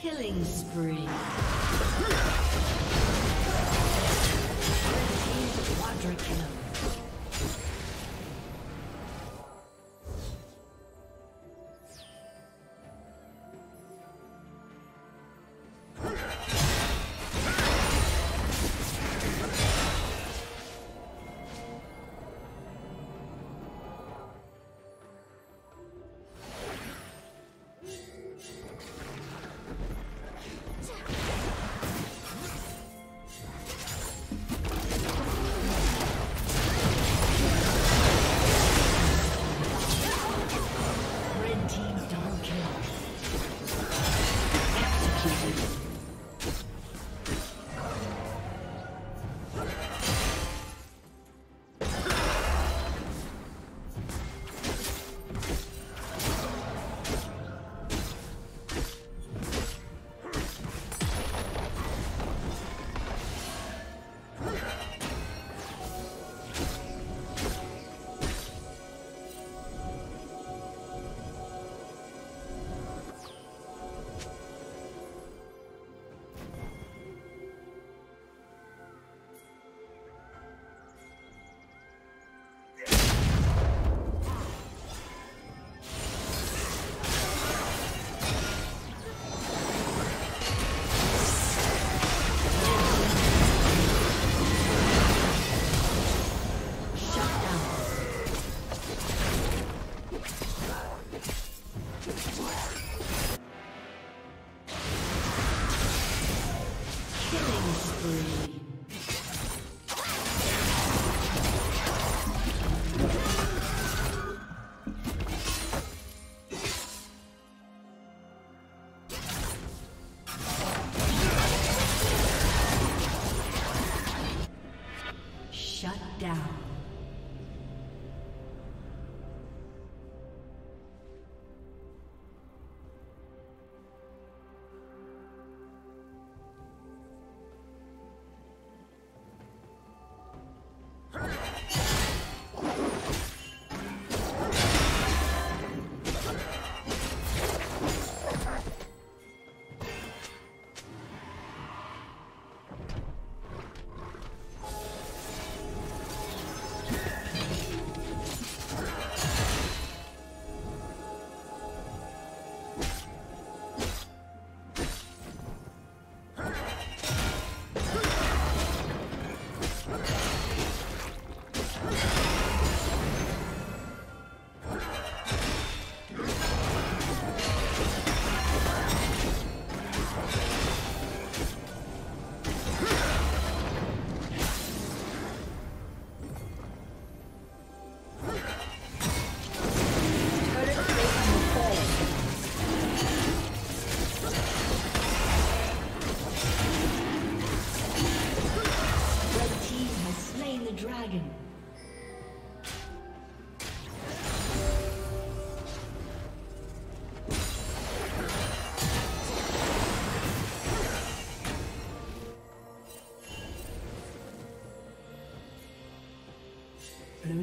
Killing spree. Red team quadra kill.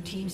team's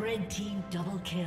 Red team double kill.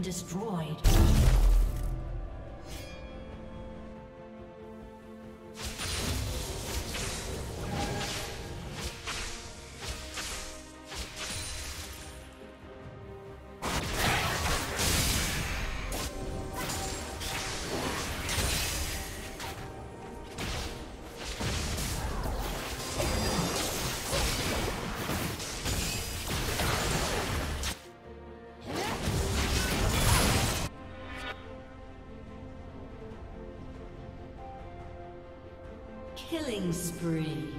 Destroyed. Killing spree.